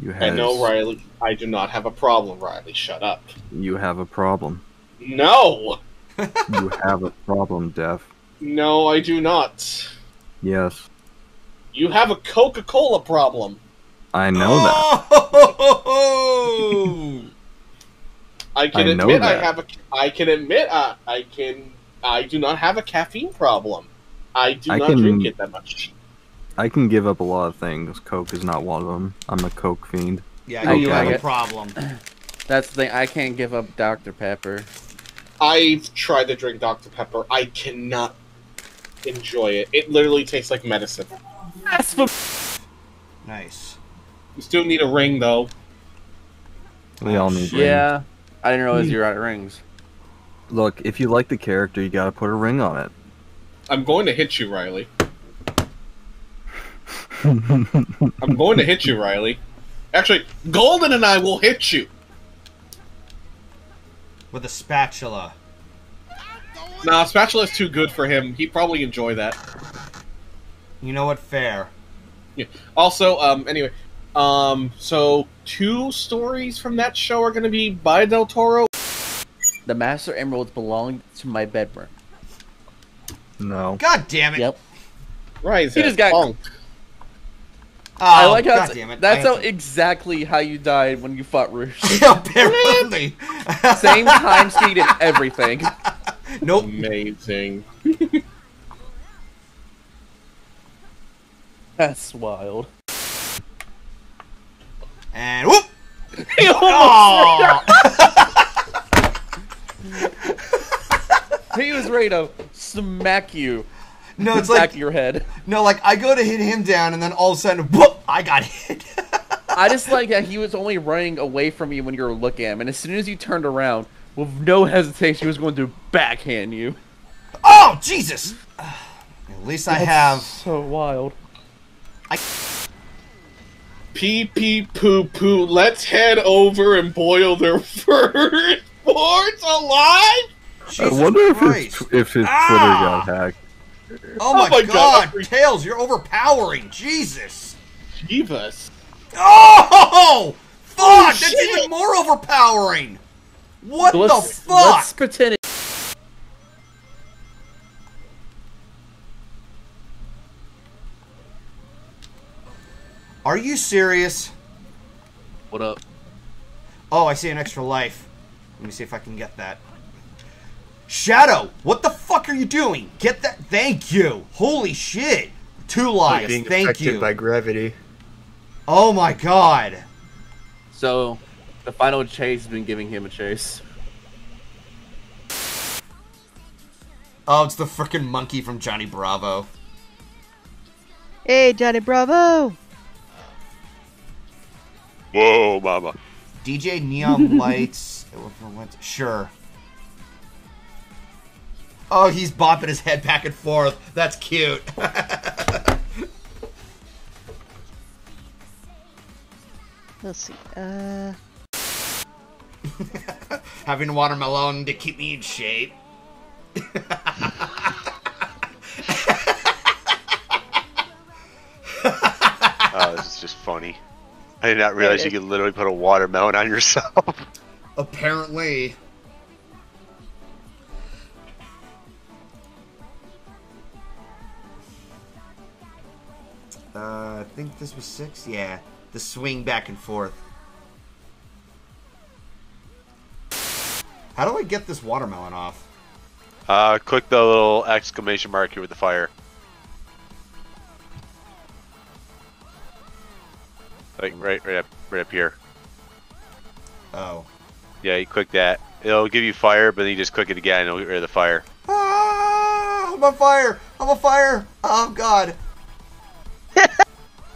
You have... I know, Riley. I do not have a problem, Riley. Shut up. You have a problem. No! You have a problem, Def. No, I do not. Yes. You have a Coca-Cola problem. I know that. I do not have a caffeine problem. I do not drink it that much. I can give up a lot of things. Coke is not one of them. I'm a Coke fiend. Yeah, you have a problem. That's the thing. I can't give up Dr. Pepper. I've tried to drink Dr. Pepper. I cannot enjoy it. It literally tastes like medicine. That's for... Nice. You still need a ring, though. We all need rings. Yeah. I didn't realize you were out of rings. Look, if you like the character, you gotta put a ring on it. I'm going to hit you, Riley. I'm going to hit you, Riley. Actually, Golden and I will hit you. With a spatula. Nah, spatula's too good for him. He'd probably enjoy that. You know what? Fair. Yeah. Also, anyway, so 2 stories from that show are going to be by Del Toro. The Master Emeralds belong to my bedroom. No. God damn it. Yep. Right. He just got bonked. Oh, I like how that's how exactly how you died when you fought Rouge. Apparently. Same time speed and everything. Nope. Amazing. That's wild. And whoop! He was ready to smack you. No, it's like back of your head. No, like I go to hit him down, and then all of a sudden, whoop! I got hit. I just like that he was only running away from you when you were looking at him, and as soon as you turned around, with no hesitation, he was going to backhand you. Oh Jesus! At least I have. So wild. Pee pee poo poo. Let's head over and boil their firstborns alive. Jesus I wonder Christ. if his Twitter got hacked. Oh my god. Tails, you're overpowering. Jesus. Jeebus. Oh! Fuck! Oh, that's even more overpowering! What the fuck? Let's pretend it. Are you serious? What up? Oh, I see an extra life. Let me see if I can get that. Shadow, what the fuck are you doing? Get that. Thank you. Holy shit. 2 lives. Thank you. Affected by gravity. Oh my god. So, the final chase has been giving him a chase. Oh, it's the frickin' monkey from Johnny Bravo. Hey, Johnny Bravo. Whoa, mama. DJ Neon Lights. Sure. Oh, he's bopping his head back and forth. That's cute. Let's see. Having watermelon to keep me in shape. Oh, this is just funny. I did not realize you could literally put a watermelon on yourself. Apparently. I think this was 6. Yeah, the swing back and forth. How do I get this watermelon off? Click the little exclamation mark here with the fire. Like right up here. Oh. Yeah, you click that. It'll give you fire, but then you just click it again and it'll get rid of the fire. Ah, I'm on fire! I'm on fire! Oh god.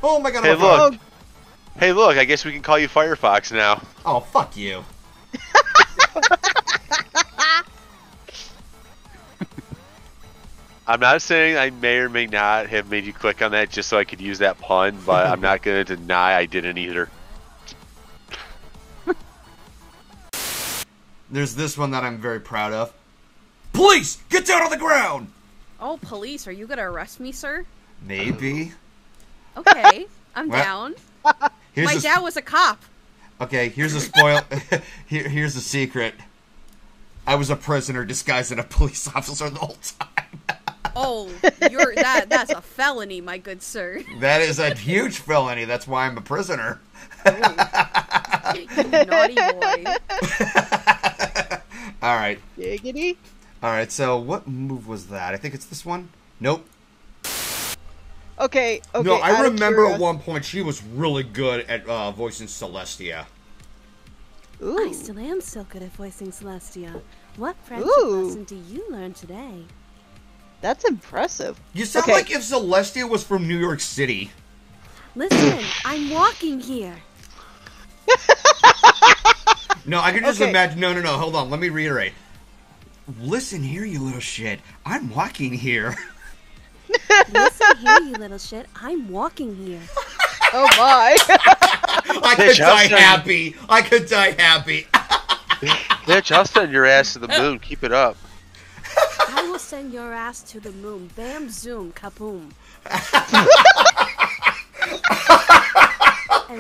Oh my god, hey look, I guess we can call you Firefox now. Oh, fuck you. I'm not saying I may or may not have made you click on that just so I could use that pun, but I'm not going to deny I didn't either. There's this one that I'm very proud of. Police! Get down on the ground! Oh, police, are you going to arrest me, sir? Maybe. Okay, I'm down. My dad was a cop. Okay, here's a spoil. Here's a secret. I was a prisoner disguised as a police officer the whole time. Oh, that's a felony, my good sir. That is a huge felony. That's why I'm a prisoner. Naughty boy. All right. Giggity. All right, so what move was that? I think it's this one. Nope. Okay. No, I remember at one point she was really good at voicing Celestia. Ooh. I still am so good at voicing Celestia. What friendship lesson do you learn today? That's impressive. You sound like if Celestia was from New York City. Listen, I'm walking here. No, I can just imagine. No. Hold on. Let me reiterate. Listen here, you little shit. I'm walking here. Listen here, you little shit. I'm walking here. Oh my! I could die happy. They're just sending your ass to the moon. Keep it up. I will send your ass to the moon. Bam, zoom, kaboom.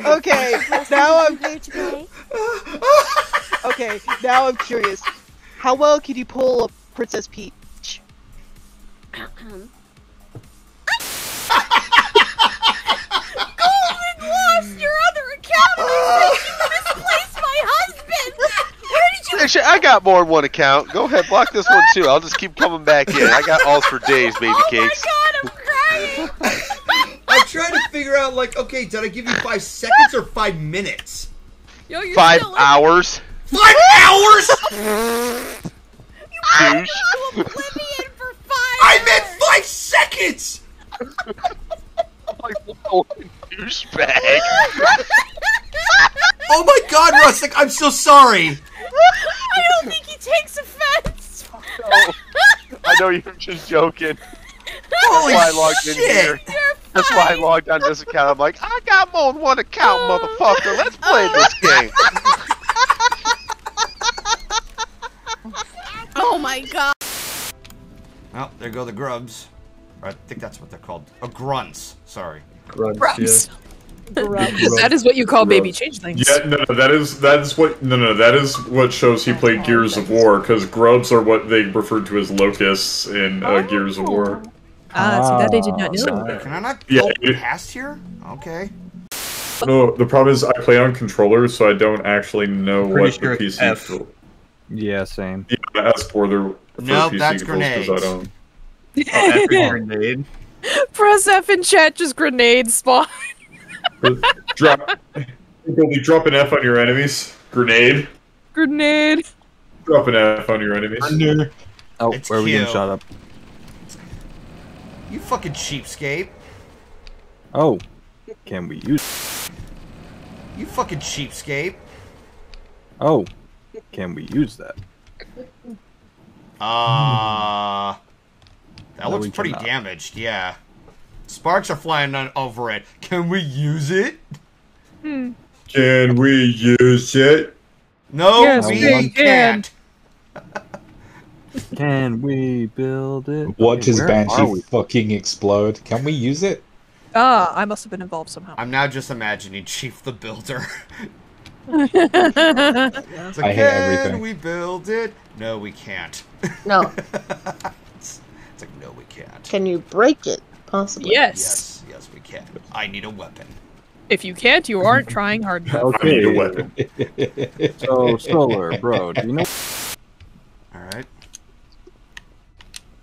Okay, now I'm here today. Okay, now I'm curious. How well could you pull a Princess Peach? Your other account, and you misplaced my husband. Where did you? Actually, I got more than one account. Go ahead, block this one too. I'll just keep coming back in. I got alls for days, baby cakes. Oh my god, I'm crying. I'm trying to figure out, like, okay, did I give you 5 seconds or 5 minutes? Yo, you're 5 hours. 5 hours. You went to oblivion for 5. I meant 5 seconds. Douchebag. Oh my god, Rustic, I'm so sorry. I don't think he takes offense. No. I know you're just joking. Holy shit. That's why I logged on this account. I'm like, I got more than one account, motherfucker. Let's play this game. Oh my god. Well, there go the grubs. I think that's what they're called. Oh, grunts. Sorry. Grunts. Yeah. Grunts. That is what you call baby changelings. Yeah, no, that is what shows he played Gears of War, because grubs are what they referred to as locusts in Gears of War. So that I did not know. So, can I not go past here? Okay. No, the problem is I play on controllers, so I don't actually know what the PC controls. Yeah, same. Yeah, as for the PC that's controls, because I don't. Oh, grenade. Press F in chat, just grenade spawn. Drop an F on your enemies. Grenade. Grenade. Drop an F on your enemies. Oh, it's where are we getting shot up? You fucking cheapskate. Oh. Can we use... You fucking cheapskate. Oh. Can we use that? That looks pretty damaged, yeah. Sparks are flying over it. Can we use it? Can we use it? No, yes, we can't. Can we build it? What does Banshee fucking explode? Can we use it? I must have been involved somehow. I'm now just imagining Chief the Builder. It's like, I hate everything. Can we build it? No, we can't. No. It's like, no, we can't. Can you break it? Possibly. Yes. Yes, we can. I need a weapon. If you can't, you aren't trying hard enough. Okay. I need a weapon. So, Solar, bro, do you know? Alright.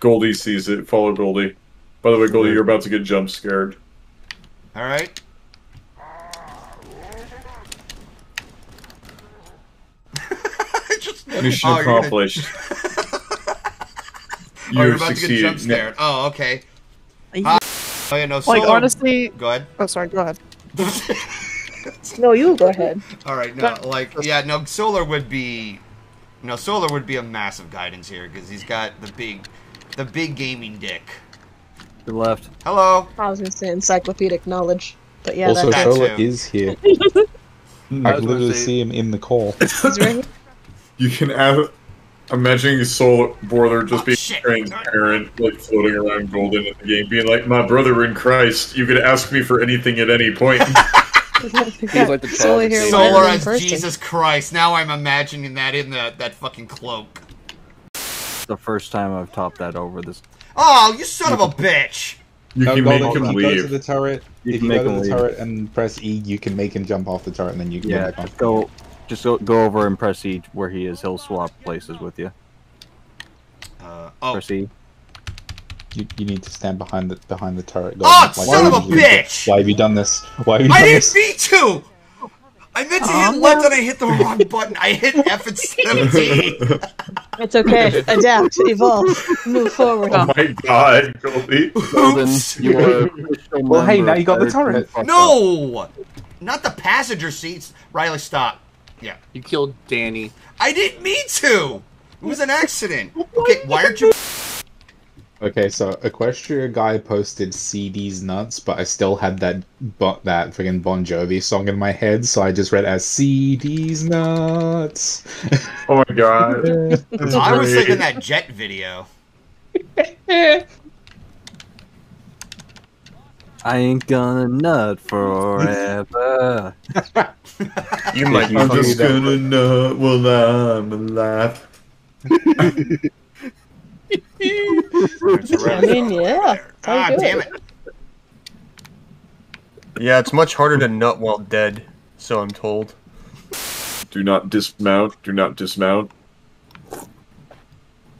Goldie sees it. Follow Goldie. By the way, Goldie, you're about to get jump scared. Alright. Mission accomplished. You're about to get jump scared. Oh, okay. Oh, yeah, no, like, honestly... Go ahead. Oh, sorry, go ahead. No, you go ahead. Alright, no, like, yeah, no, Solar would be... No, Solar would be a massive guidance here, because he's got the big gaming dick. To the left. Hello. I was going to say encyclopedic knowledge, but yeah, also, that Solar is here. I literally see him in the call. He's right here. You can add... Imagining Soul Border just being transparent, like floating around Golden in the game, being like, my brother in Christ, you could ask me for anything at any point. He's like the Solar as Jesus Christ. Now I'm imagining that in that fucking cloak. The first time I've topped that over this. Oh, you son of a bitch! You can make him leave. Go to the turret. If you go to the turret and press E, you can make him jump off the turret, and then you can go back on. Just go over and press E where he is. He'll swap places with you. Press E. You need to stand behind the turret. Oh, son of a bitch! Why have you done this? Why have you done this? I didn't mean to! I meant to hit left and I hit the wrong button. I hit F and 17. It's okay. Adapt, evolve, move forward. Oh my god, Goldie. Well, hey, now you got the turret. No! Not the passenger seats. Riley, stop. Yeah. You killed Danny. I didn't mean to! It was an accident. Okay, why aren't you... Okay, so Equestria guy posted CD's nuts, but I still had that friggin' Bon Jovi song in my head, so I just read it as CD's nuts. Oh my god! I was thinking that Jet video. I ain't gonna nut forever. You might. I'm just gonna nut while I'm alive. I mean, yeah. God damn it. Yeah, it's much harder to nut while dead, so I'm told. Do not dismount. Do not dismount.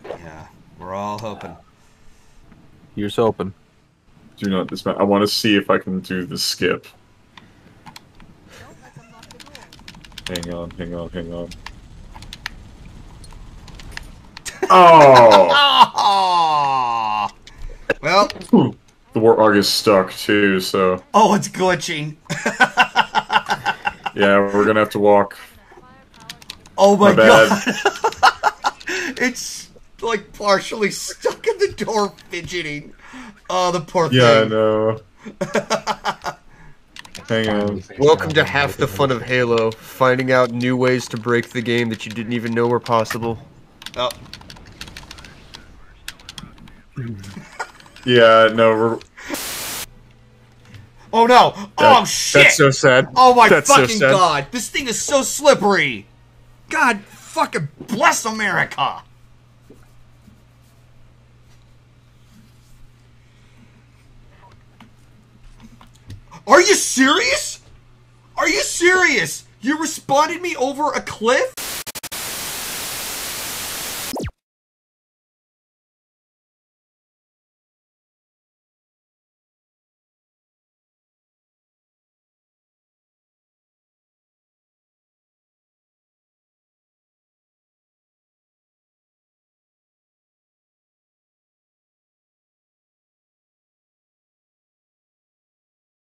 Yeah, we're all hoping. You're so open. Do not dismount. I want to see if I can do the skip. Hang on, hang on, hang on. Oh. Well, the warthog is stuck too, so. Oh, it's glitching. Yeah, we're gonna have to walk. Oh my god! It's like partially stuck in the door, fidgeting. Oh, the poor thing. Yeah, I know. Hang on. Welcome to half the fun of Halo: finding out new ways to break the game that you didn't even know were possible. Oh. Yeah, no, we're... Oh no! Oh shit! That's so sad. Oh my fucking god! This thing is so slippery! God fucking bless America! Are you serious? Are you serious? You responded me over a cliff?